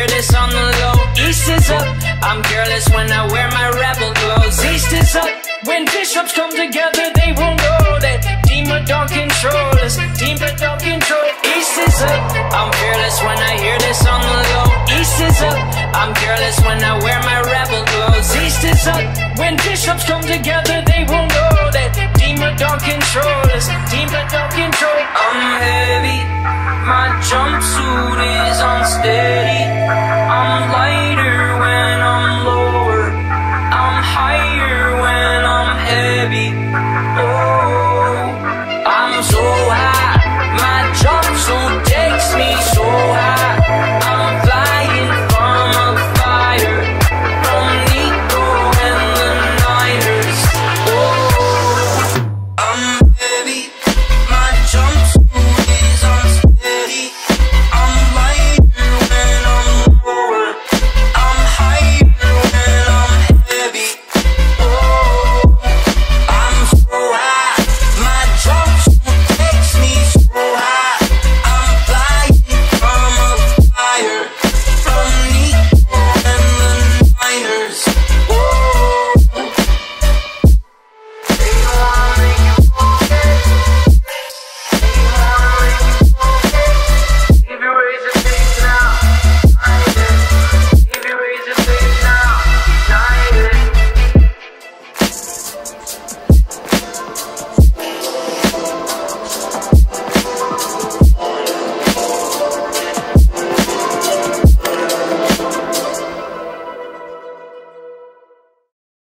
hear this on the low. East is up, I'm careless when I wear my rebel clothes. East is up, when bishops come together they won't know that Deemer don't control us, Deemer don't control. East is up, I'm careless when I hear this on the low. East is up, I'm careless when I wear my rebel clothes. East is up, when bishops come together they won't know that Deemer don't control us, Deemer don't control. I'm heavy, my jumpsuit is unsteady, I'm like